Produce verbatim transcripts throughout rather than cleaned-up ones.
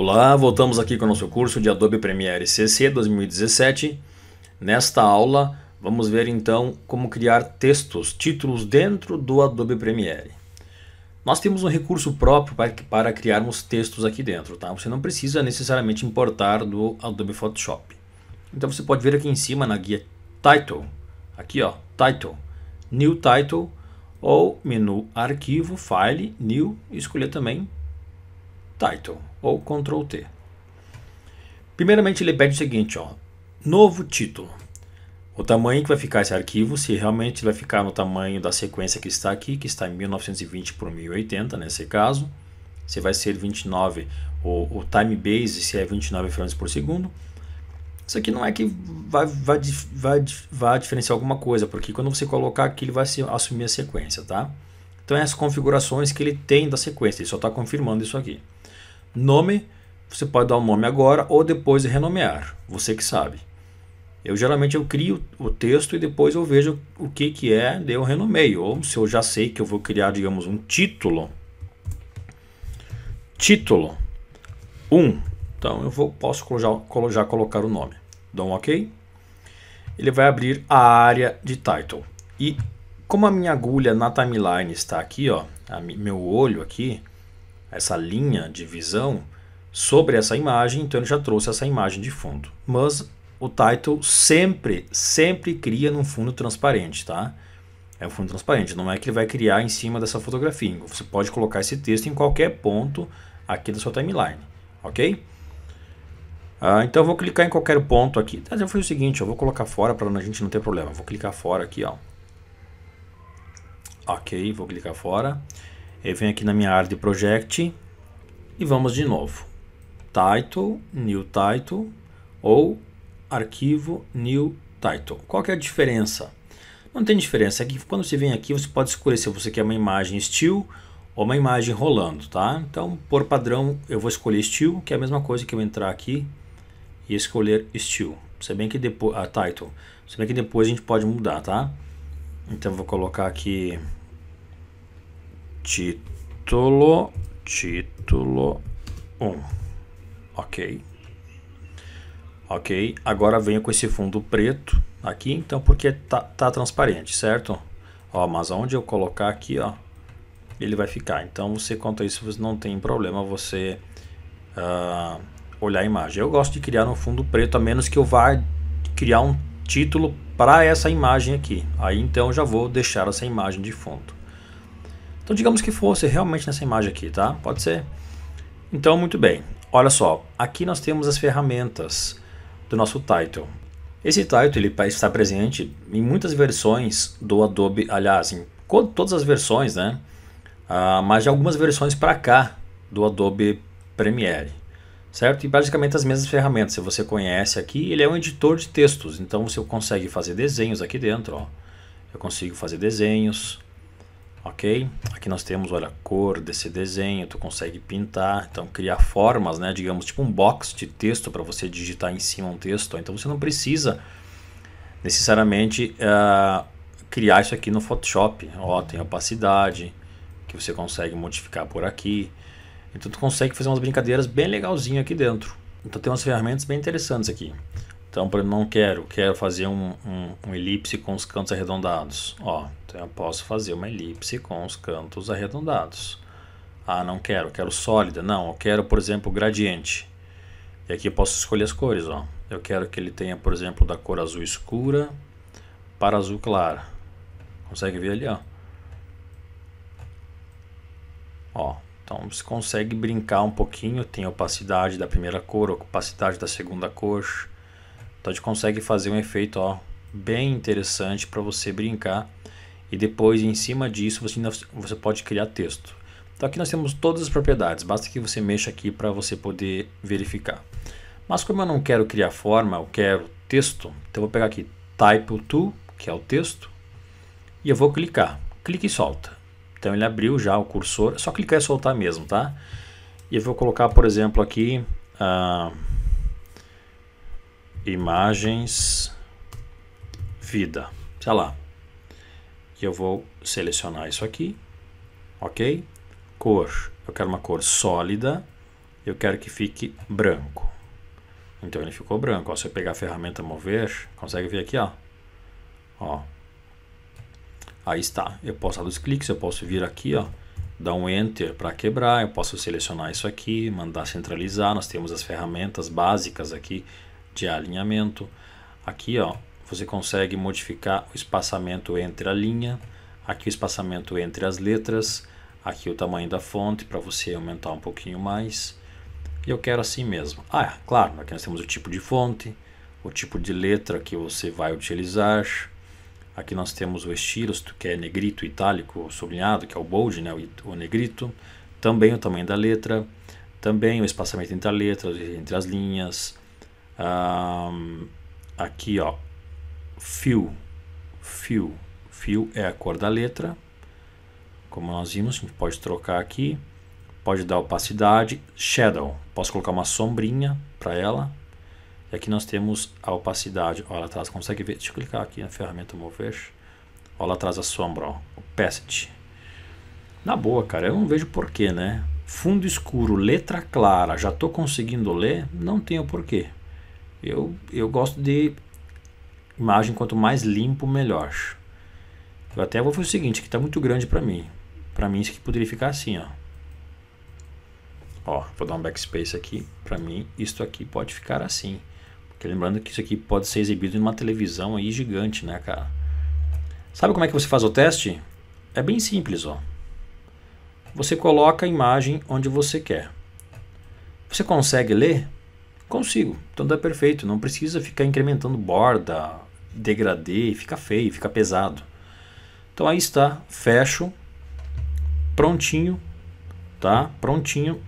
Olá, voltamos aqui com o nosso curso de Adobe Premiere C C dois mil e dezessete. Nesta aula vamos ver então como criar textos, títulos dentro do Adobe Premiere. Nós temos um recurso próprio para, para criarmos textos aqui dentro, tá? Você não precisa necessariamente importar do Adobe Photoshop. Então você pode ver aqui em cima na guia Title, aqui ó, Title, New Title, ou menu Arquivo, File, New, escolher também Title ou Ctrl T. Primeiramente ele pede o seguinte, ó, novo título. O tamanho que vai ficar esse arquivo, se realmente vai ficar no tamanho da sequência que está aqui, que está em mil novecentos e vinte por mil e oitenta nesse caso, se vai ser vinte e nove, o, o time base, se é vinte e nove frames por segundo. Isso aqui não é que vai, vai, vai, vai diferenciar alguma coisa, porque quando você colocar aqui ele vai assumir a sequência, tá? Então é as configurações que ele tem da sequência, ele só está confirmando isso aqui. Nome, você pode dar o nome agora ou depois renomear, você que sabe. Eu geralmente eu crio o texto e depois eu vejo o que, que é, daí eu renomeio. Ou se eu já sei que eu vou criar, digamos, um título. Título um. Então eu vou, posso já, já colocar o nome. Dou um OK. Ele vai abrir a área de title. E como a minha agulha na timeline está aqui, ó, a, meu olho aqui, essa linha de visão sobre essa imagem, então ele já trouxe essa imagem de fundo. Mas o title sempre, sempre cria num fundo transparente, tá? É um fundo transparente, não é que ele vai criar em cima dessa fotografia. Você pode colocar esse texto em qualquer ponto aqui da sua timeline, ok? Ah, então eu vou clicar em qualquer ponto aqui. Eu vou fazer o seguinte, eu vou colocar fora para a gente não ter problema. Vou clicar fora aqui, ó. Ok, vou clicar fora. Eu venho aqui na minha área de project e vamos de novo. Title, new title ou arquivo, new title. Qual que é a diferença? Não tem diferença, é que quando você vem aqui você pode escolher se você quer uma imagem still ou uma imagem rolando, tá? Então por padrão eu vou escolher still, que é a mesma coisa que eu entrar aqui e escolher still. Se bem que depois a title, se bem que depois a gente pode mudar, tá? Então vou colocar aqui título, título um, ok. Ok, agora venho com esse fundo preto aqui, então porque tá, tá transparente, certo? Ó, mas aonde eu colocar aqui, ó, ele vai ficar. Então você conta isso, você não tem problema você uh, olhar a imagem. Eu gosto de criar um fundo preto, a menos que eu vá criar um título para essa imagem aqui. Aí então eu já vou deixar essa imagem de fundo. Então digamos que fosse realmente nessa imagem aqui, tá? Pode ser. Então muito bem. Olha só, aqui nós temos as ferramentas do nosso title. Esse title ele está presente em muitas versões do Adobe, aliás, em todas as versões, né? Ah, mas de algumas versões para cá do Adobe Premiere, certo? E basicamente as mesmas ferramentas. Se você conhece aqui, ele é um editor de textos, então você consegue fazer desenhos aqui dentro, ó. Eu consigo fazer desenhos, ok? Aqui nós temos, olha, a cor desse desenho, tu consegue pintar, então criar formas, né? Digamos tipo um box de texto para você digitar em cima um texto. Então você não precisa necessariamente uh, criar isso aqui no Photoshop. Ó, tem opacidade que você consegue modificar por aqui. Então tu consegue fazer umas brincadeiras bem legalzinho aqui dentro. Então tem umas ferramentas bem interessantes aqui. Então, por exemplo, não quero, quero fazer um, um, um elipse com os cantos arredondados. Ó, então eu posso fazer uma elipse com os cantos arredondados. Ah, não quero, quero sólida. Não, eu quero, por exemplo, gradiente. E aqui eu posso escolher as cores, ó. Eu quero que ele tenha, por exemplo, da cor azul escura para azul clara. Consegue ver ali, ó? Ó, então você consegue brincar um pouquinho. Tem opacidade da primeira cor, opacidade da segunda cor. Então a gente consegue fazer um efeito, ó, bem interessante para você brincar. E depois em cima disso você, você pode criar texto. Então aqui nós temos todas as propriedades. Basta que você mexa aqui para você poder verificar. Mas como eu não quero criar forma, eu quero texto. Então eu vou pegar aqui Type to, que é o texto. E eu vou clicar. Clique e solta. Então ele abriu já o cursor. É só clicar e soltar mesmo, tá? E eu vou colocar, por exemplo, aqui... Uh, imagens, vida, sei lá, e eu vou selecionar isso aqui, ok? Cor, eu quero uma cor sólida, eu quero que fique branco. Então ele ficou branco. Ó, se eu pegar a ferramenta mover, consegue ver aqui, ó. Ó. Aí está. Eu posso dar dois cliques, eu posso vir aqui, ó, dar um enter para quebrar, eu posso selecionar isso aqui, mandar centralizar. Nós temos as ferramentas básicas aqui de alinhamento. Aqui, ó, você consegue modificar o espaçamento entre a linha, aqui o espaçamento entre as letras, aqui o tamanho da fonte para você aumentar um pouquinho mais. E eu quero assim mesmo. Ah, é, claro, aqui nós temos o tipo de fonte, o tipo de letra que você vai utilizar. Aqui nós temos o estilo, que é negrito, itálico, sublinhado, que é o bold, né, o negrito. Também o tamanho da letra, também o espaçamento entre as letras, entre as linhas. Um, aqui, ó, fill, fill, fill é a cor da letra. Como nós vimos, a gente pode trocar aqui, pode dar opacidade, shadow, posso colocar uma sombrinha para ela. E aqui nós temos a opacidade, olha lá atrás, consegue ver? Deixa eu clicar aqui na ferramenta mover. Olha lá atrás a sombra, ó, opacity. Na boa, cara, eu não vejo porquê, né? Fundo escuro, letra clara, já estou conseguindo ler, não tenho porquê. Eu, eu gosto de imagem quanto mais limpo, melhor. Eu até vou fazer o seguinte, que está muito grande para mim. Para mim isso aqui poderia ficar assim, ó. Ó, vou dar um backspace aqui. Para mim isso aqui pode ficar assim. Porque lembrando que isso aqui pode ser exibido em uma televisão aí gigante, né, cara? Sabe como é que você faz o teste? É bem simples, ó. Você coloca a imagem onde você quer. Você consegue ler? Consigo. Então dá perfeito. Não precisa ficar incrementando borda, degradê, fica feio, fica pesado. Então aí está. Fecho. Prontinho. Tá? Prontinho.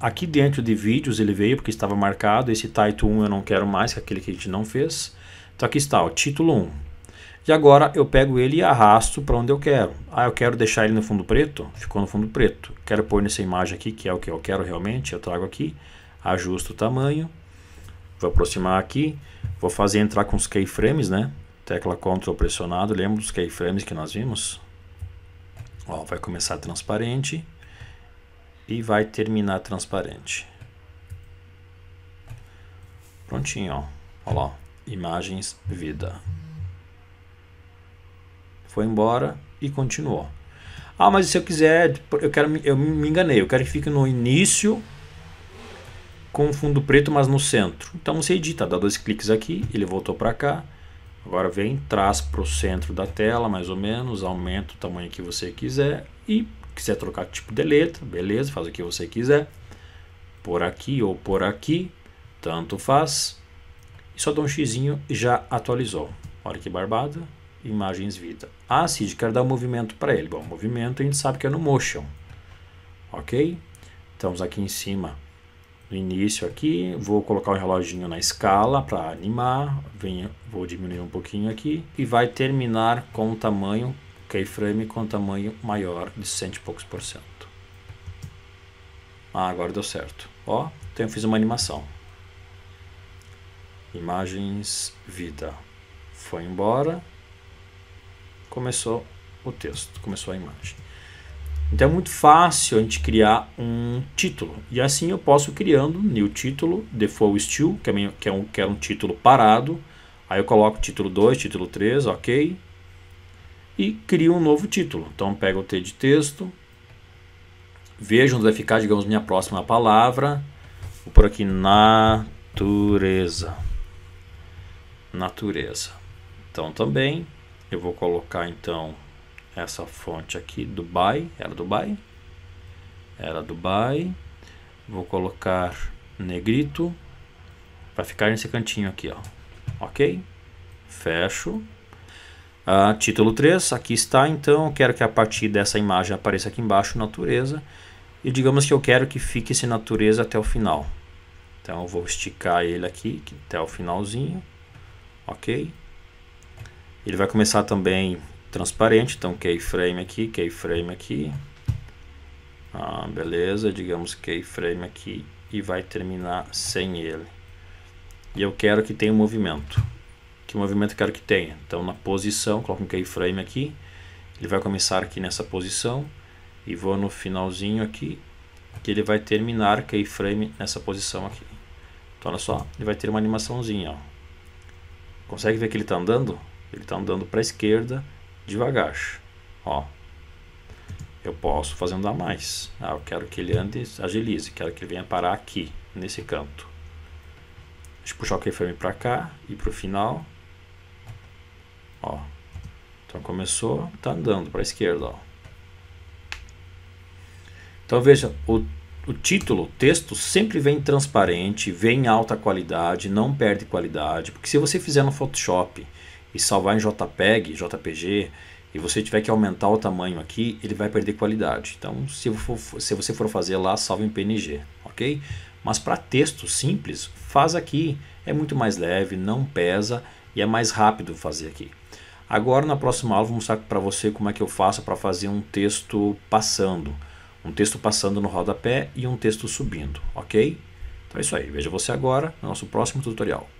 Aqui dentro de vídeos ele veio porque estava marcado. Esse title um eu não quero mais, que é aquele que a gente não fez. Então aqui está, o título um. E agora eu pego ele e arrasto para onde eu quero. Ah, eu quero deixar ele no fundo preto? Ficou no fundo preto. Quero pôr nessa imagem aqui, que é o que eu quero realmente. Eu trago aqui, ajusto o tamanho. Vou aproximar aqui. Vou fazer entrar com os keyframes, né? Tecla control pressionado. Lembra dos keyframes que nós vimos? Ó, vai começar transparente. E vai terminar transparente. Prontinho, ó. Olha lá, imagens, vida. Foi embora e continuou. Ah, mas se eu quiser, eu quero, eu me enganei, eu quero que fique no início com fundo preto, mas no centro. Então você edita, dá dois cliques aqui, ele voltou para cá. Agora vem, traz para o centro da tela, mais ou menos, aumenta o tamanho que você quiser e quiser trocar tipo de letra, beleza, faz o que você quiser, por aqui ou por aqui, tanto faz, e só dá um xizinho e já atualizou. Olha que barbada, imagens vida. Ah, Cid, quero dar um movimento para ele. Bom, movimento a gente sabe que é no motion, ok? Estamos aqui em cima no início aqui, vou colocar o reloginho na escala para animar, venho, vou diminuir um pouquinho aqui e vai terminar com o tamanho keyframe com tamanho maior de cento e poucos por cento. Ah, agora deu certo. Ó, então eu fiz uma animação. Imagens, vida. Foi embora. Começou o texto, começou a imagem. Então é muito fácil a gente criar um título. E assim eu posso criando new título, default style, que é, minha, que é, um, que é um título parado. Aí eu coloco título dois, título três, ok. E crio um novo título. Então pego o T de texto, vejo onde vai ficar, digamos, minha próxima palavra. Vou por aqui, natureza. Natureza. Então também eu vou colocar então essa fonte aqui, Dubai, era Dubai, era Dubai. Vou colocar negrito, vai ficar nesse cantinho aqui, ó. Ok? Fecho. Uh, título três, aqui está, então eu quero que a partir dessa imagem apareça aqui embaixo natureza e digamos que eu quero que fique esse natureza até o final. Então eu vou esticar ele aqui até o finalzinho, ok? Ele vai começar também transparente, então keyframe aqui, keyframe aqui, ah, beleza, digamos keyframe aqui e vai terminar sem ele. E eu quero que tenha um movimento. Que movimento eu quero que tenha? Então na posição, coloco um keyframe aqui, ele vai começar aqui nessa posição e vou no finalzinho aqui que ele vai terminar keyframe nessa posição aqui. Então olha só, ele vai ter uma animaçãozinha, ó. Consegue ver que ele está andando? Ele está andando para a esquerda devagar, ó. Eu posso fazer andar mais. Ah, eu quero que ele ande, agilize, quero que ele venha parar aqui, nesse canto. Deixa eu puxar o keyframe para cá e para o final. Ó. Então começou, está andando para a esquerda, ó. Então veja, o, o título, o texto sempre vem transparente, vem em alta qualidade, não perde qualidade. Porque se você fizer no Photoshop e salvar em JPEG, J P G, e você tiver que aumentar o tamanho aqui, ele vai perder qualidade. Então se, for, se você for fazer lá, salve em P N G, ok? Mas para texto simples, faz aqui. É muito mais leve, não pesa e é mais rápido fazer aqui. Agora na próxima aula eu vou mostrar para você como é que eu faço para fazer um texto passando. Um texto passando no rodapé e um texto subindo, ok? Então é isso aí, veja você agora no nosso próximo tutorial.